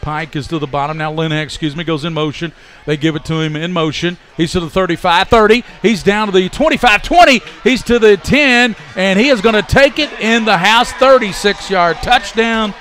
Pike is to the bottom. Now Linehan, goes in motion. They give it to him in motion. He's to the 35, 30. He's down to the 25, 20. He's to the 10, and he is going to take it in the house. 36-yard touchdown.